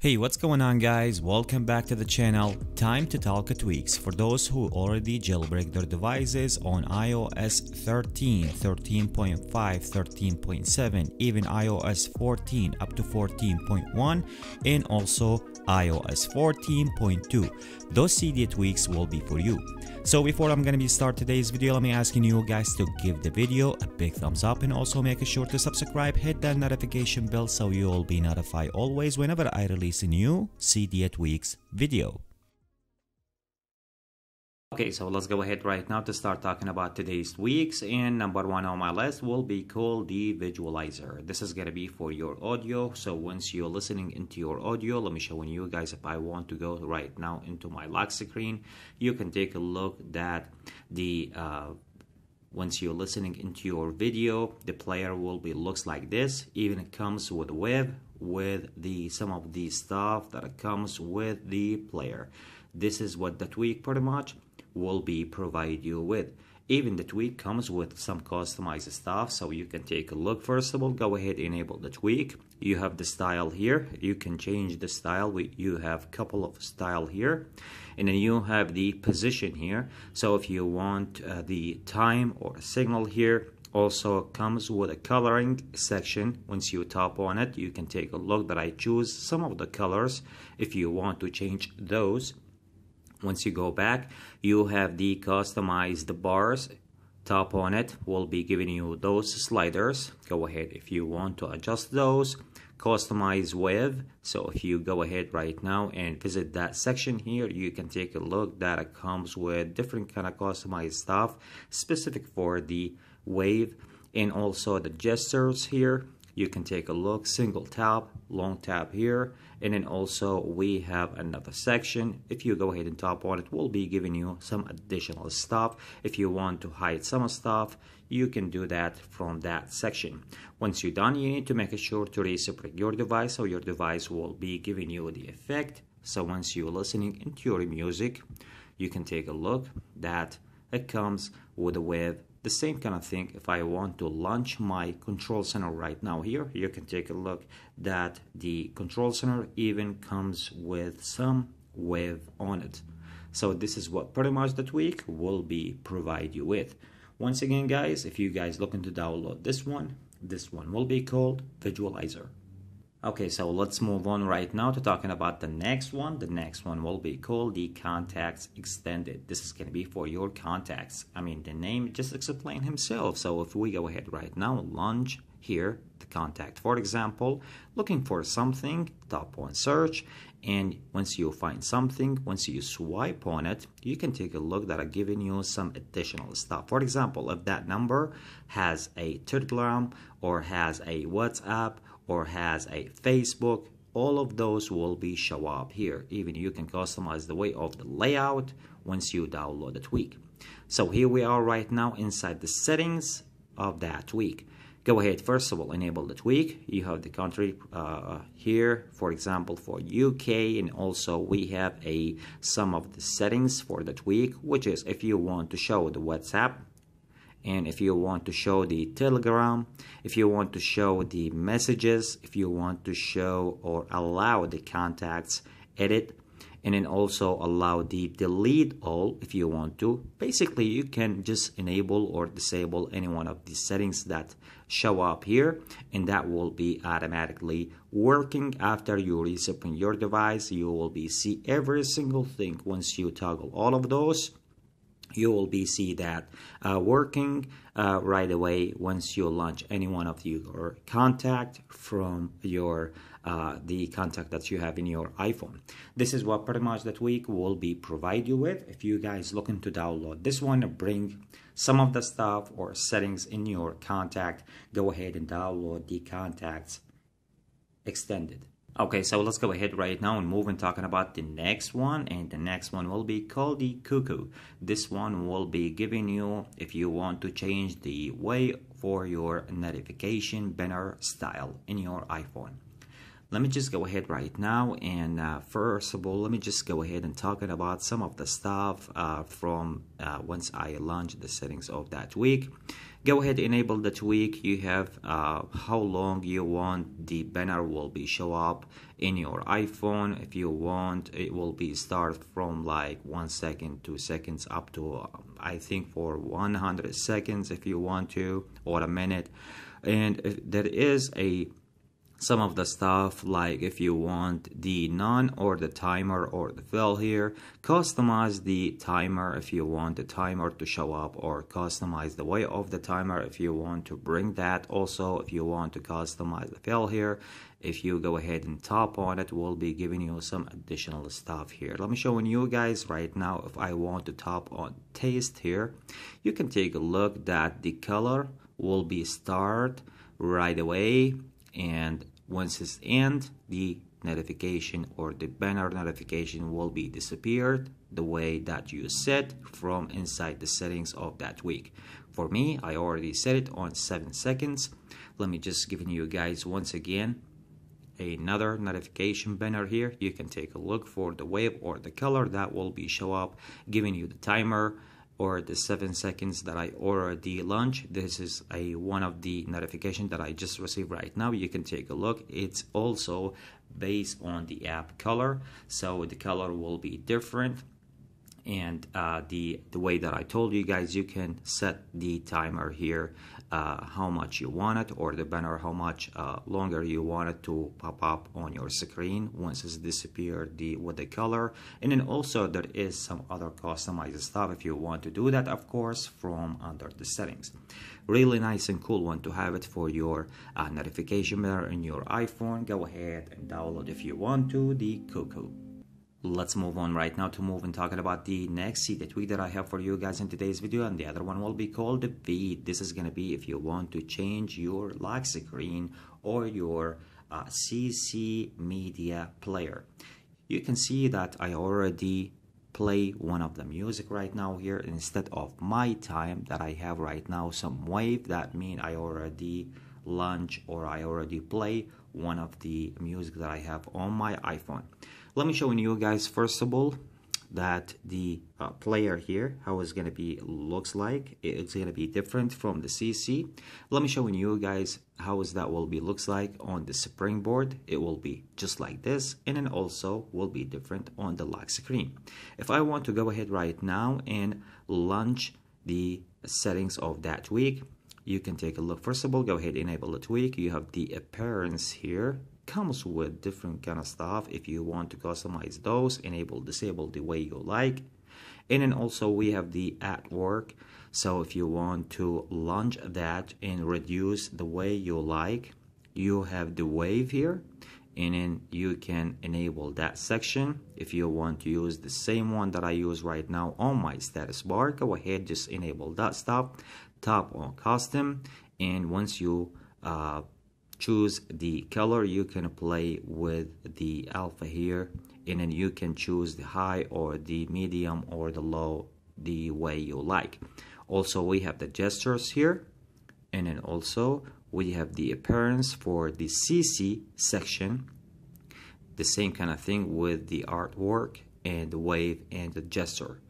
Hey, what's going on guys, welcome back to the channel. Time to talk tweaks for those who already jailbreak their devices on iOS 13, 13.5, 13.7, even iOS 14 up to 14.1 and also iOS 14.2. Those Cydia tweaks will be for you. So before I'm gonna start today's video, let me asking you guys to give the video a big thumbs up and also make sure to subscribe, hit that notification bell so you'll be notified always whenever I release a new Cydia tweaks video. Okay, so let's go ahead right now to start talking about today's tweaks, and number one on my list will be called the Visualizer. This is gonna be for your audio, so once you're listening into your audio, let me show you guys. If I want to go right now into my lock screen, you can take a look that the once you're listening into your video, the player will be looks like this. Even it comes with web, with the some of the stuff that comes with the player. This is what the tweak pretty much will be provide you with. Even the tweak comes with some customized stuff, so you can take a look. First of all, go ahead, enable the tweak. You have the style here. You can change the style. You have a couple of style here, and then you have the position here. So if you want the time or signal here, also comes with a coloring section. Once you tap on it, you can take a look that I choose some of the colors if you want to change those. Once you go back, you have the customized bars. Tap on it, will be giving you those sliders. Go ahead if you want to adjust those. Customize wave, so if you go ahead right now and visit that section here, you can take a look that it comes with different kind of customized stuff specific for the wave, and also the gestures here. You can take a look, single tap, long tap here, and then also we have another section. If you go ahead and tap on it, will be giving you some additional stuff. If you want to hide some stuff, you can do that from that section. Once you're done, you need to make sure to re-separate your device, so your device will be giving you the effect. So once you're listening into your music, you can take a look that it comes with a wave. The same kind of thing, if I want to launch my control center right now here, you can take a look that the control center even comes with some wave on it. So this is what pretty much the tweak will be provide you with. Once again guys, if you guys looking to download this one will be called Visualizer. Okay, so let's move on right now to talking about the next one. The next one will be called the Contacts Extended. This is going to be for your contacts. I mean, the name just explains himself. So if we go ahead right now, launch here, the contact, for example, looking for something, tap on search, and once you find something, once you swipe on it, you can take a look that are giving you some additional stuff. For example, if that number has a Telegram or has a WhatsApp or has a Facebook, all of those will be show up here. Even you can customize the way of the layout once you download the tweak. So here we are right now inside the settings of that tweak. Go ahead, first of all, enable the tweak. You have the country here, for example, for UK, and also we have some of the settings for the tweak, which is if you want to show the WhatsApp, and if you want to show the Telegram, if you want to show the messages, if you want to show or allow the contacts, edit, and then also allow the delete all if you want to. Basically, you can just enable or disable any one of the settings that show up here, and that will be automatically working. After you reset your device, you will be see every single thing. Once you toggle all of those, you will be see that working right away once you launch any one of your contact from your the contact that you have in your iPhone. This is what pretty much the tweak will be provide you with. If you guys looking to download this one, bring some of the stuff or settings in your contact, go ahead and download the Contacts Extended. Okay, so let's go ahead right now and move and talking about the next one, and the next one will be called the Cucu. This one will be giving you, if you want to change the way for your notification banner style in your iPhone. Let me just go ahead right now and first of all, let me just go ahead and talking about some of the stuff from once I launch the settings of that tweak. Go ahead, enable the tweak. You have how long you want the banner will be show up in your iPhone. If you want, it will be start from like 1 second, 2 seconds, up to I think for 100 seconds if you want to, or a minute. And if there is some of the stuff, like if you want the none or the timer or the fill here, customize the timer if you want the timer to show up, or customize the way of the timer if you want to bring that. Also, if you want to customize the fill here, if you go ahead and tap on it, will be giving you some additional stuff here. Let me show you guys right now. If I want to tap on taste here, you can take a look that the color will be start right away, and once it's end, the notification or the banner notification will be disappeared the way that you set from inside the settings of that tweak. For me, I already set it on 7 seconds. Let me just giving you guys once again another notification banner here. You can take a look for the wave or the color that will be show up, giving you the timer or the 7 seconds that I already launched. This is a one of the notification that I just received right now. You can take a look. It's also based on the app color, so the color will be different. And the way that I told you guys, you can set the timer here, how much you want it, or the banner, how much longer you want it to pop up on your screen once it's disappeared with the color. And then also there is some other customized stuff if you want to do that, of course, from under the settings. Really nice and cool one to have it for your notification banner in your iPhone. Go ahead and download if you want to, the Cucu. Let's move on right now to move and talking about the next Cydia tweak that I have for you guys in today's video, and the other one will be called the Feed. This is going to be if you want to change your lock screen or your CC media player. You can see that I already play one of the music right now here instead of my time that I have right now, some wave. That means I already launch or I already play one of the music that I have on my iPhone. Let me show you guys first of all that the player here, how it's gonna be looks like. It's gonna be different from the CC. Let me show you guys how is that will be looks like on the springboard. It will be just like this, and then also will be different on the lock screen. If I want to go ahead right now and launch the settings of that tweak, you can take a look. First of all, go ahead, enable the tweak. You have the appearance here. Comes with different kind of stuff. If you want to customize those, enable, disable the way you like. And then also we have the at work. So if you want to launch that and reduce the way you like, you have the wave here. And then you can enable that section. If you want to use the same one that I use right now on my status bar, go ahead, just enable that stuff. Tap on custom, and once you choose the color, you can play with the alpha here, and then you can choose the high or the medium or the low the way you like. Also we have the gestures here, and then also we have the appearance for the CC section, the same kind of thing with the artwork and the wave and the gesture.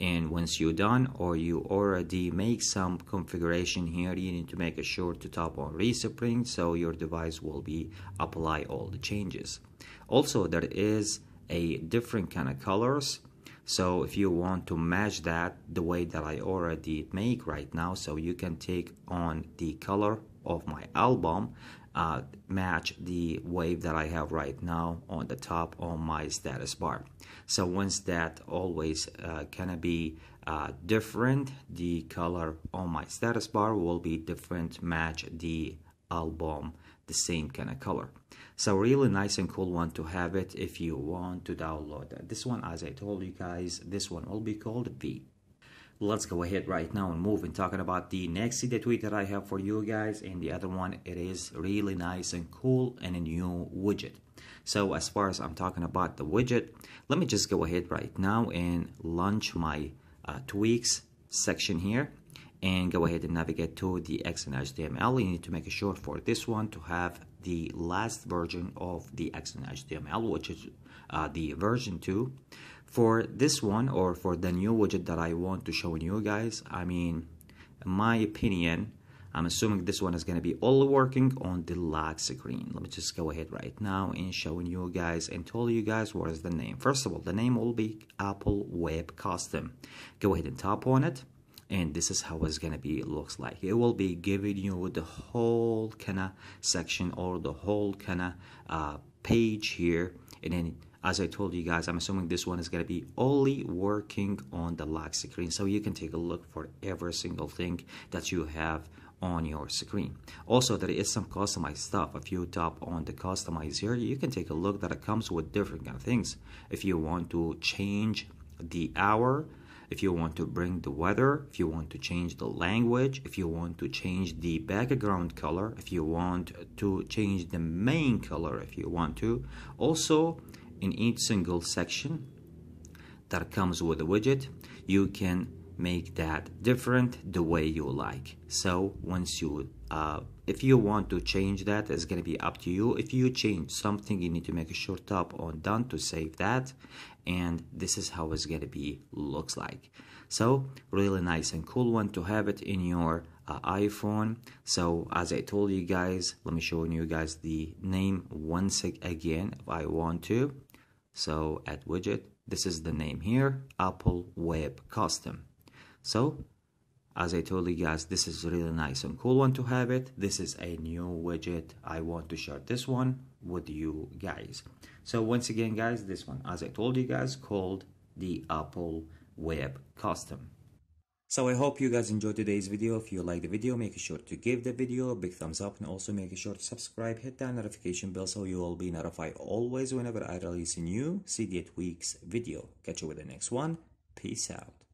And once you're done, or you already make some configuration here, you need to make sure to tap on respring, so your device will be apply all the changes. Also there is a different kind of colors, so if you want to match that the way that I already make right now, so you can take on the color of my album, match the wave that I have right now on the top on my status bar. So once that always gonna be different, the color on my status bar will be different, match the album, the same kind of color. So really nice and cool one to have it if you want to download that. This one, as I told you guys, this one will be called Feed. Let's go ahead right now and move and talking about the next Cydia tweak that I have for you guys, and the other one, it is really nice and cool and a new widget. So as far as I'm talking about the widget, let me just go ahead right now and launch my tweaks section here, and go ahead and navigate to the Xen HTML. You need to make sure for this one to have the last version of the Xen HTML, which is the version 2. For this one, or for the new widget that I want to show you guys, I mean in my opinion, I'm assuming this one is going to be all working on the lock screen. Let me just go ahead right now and showing you guys and tell you guys what is the name. First of all, the name will be Apple Web Custom. Go ahead and tap on it, and this is how it's going to be. It looks like it will be giving you the whole kind of section or the whole kind of page here. And then, as I told you guys, I'm assuming this one is going to be only working on the lock screen, so you can take a look for every single thing that you have on your screen. Also, there is some customized stuff. If you tap on the customize here, you can take a look that it comes with different kind of things. If you want to change the hour, if you want to bring the weather, if you want to change the language, if you want to change the background color, if you want to change the main color, if you want to. Also, in each single section that comes with a widget, you can make that different the way you like. So once you if you want to change that, it's going to be up to you. If you change something, you need to make a short tap on done to save that, and this is how it's going to be looks like. So really nice and cool one to have it in your iPhone. So as I told you guys, let me show you guys the name once again if I want to. So at widget, this is the name here, Apple Web Custom. So as I told you guys, this is really nice and cool one to have it. This is a new widget. I want to share this one with you guys. So once again guys, this one, as I told you guys, called the Apple Web Custom. So I hope you guys enjoyed today's video. If you like the video, make sure to give the video a big thumbs up, and also make sure to subscribe, hit that notification bell so you will be notified always whenever I release a new Cydia Tweaks video. Catch you with the next one. Peace out.